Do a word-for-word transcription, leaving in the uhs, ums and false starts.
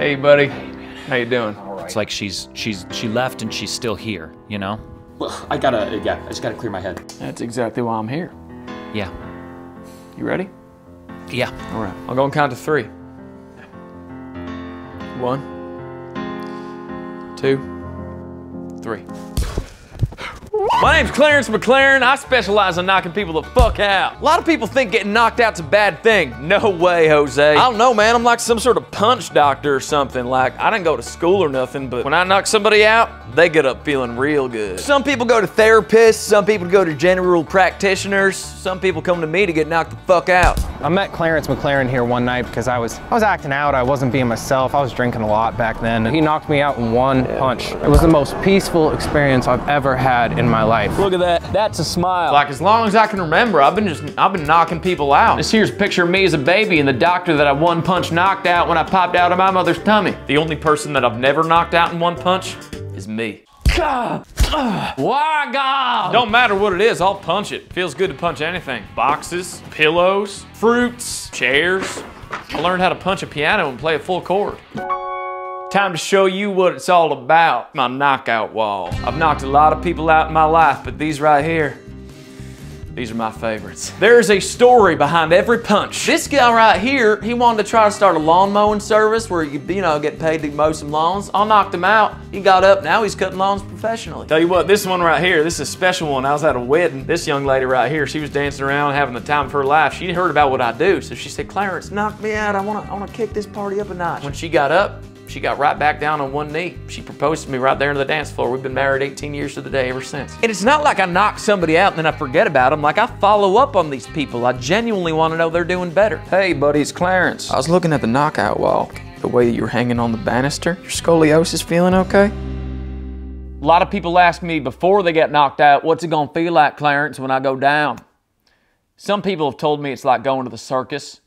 Hey, buddy. How you doing? All right. It's like she's she's she left and she's still here, you know? Well, I gotta, yeah, I just gotta clear my head. That's exactly why I'm here. Yeah. You ready? Yeah. All right. I'll go and count to three. One, two, three. My name's Clarence McClaren. I specialize in knocking people the fuck out. A lot of people think getting knocked out's a bad thing. No way, Jose. I don't know, man. I'm like some sort of punch doctor or something. Like, I didn't go to school or nothing, but when I knock somebody out, they get up feeling real good. Some people go to therapists, some people go to general practitioners, some people come to me to get knocked the fuck out. I met Clarence McClaren here one night because I was I was acting out. I wasn't being myself. I was drinking a lot back then. And he knocked me out in one punch. It was the most peaceful experience I've ever had in my life. Look at that. That's a smile. Like, as long as I can remember, I've been just I've been knocking people out. This here's a picture of me as a baby and the doctor that I one punch knocked out when I popped out of my mother's tummy. The only person that I've never knocked out in one punch is me. God. Uh, why God? Don't matter what it is, I'll punch it. Feels good to punch anything. Boxes, pillows, fruits, chairs. I learned how to punch a piano and play a full chord. Time to show you what it's all about. My knockout wall. I've knocked a lot of people out in my life, but these right here, these are my favorites. There's a story behind every punch. This guy right here, he wanted to try to start a lawn mowing service where you, you know, get paid to mow some lawns. I knocked him out. He got up, now he's cutting lawns professionally. Tell you what, this one right here, this is a special one. I was at a wedding. This young lady right here, she was dancing around, having the time of her life. She heard about what I do, so she said, Clarence, knock me out. I wanna, I wanna kick this party up a notch. When she got up, she got right back down on one knee. She proposed to me right there on the dance floor. We've been married eighteen years to the day ever since. And it's not like I knock somebody out and then I forget about them. Like, I follow up on these people. I genuinely want to know they're doing better. Hey, buddy, it's Clarence. I was looking at the knockout wall. The way that you were hanging on the banister. Your scoliosis feeling okay? A lot of people ask me before they get knocked out, what's it gonna feel like, Clarence, when I go down? Some people have told me it's like going to the circus.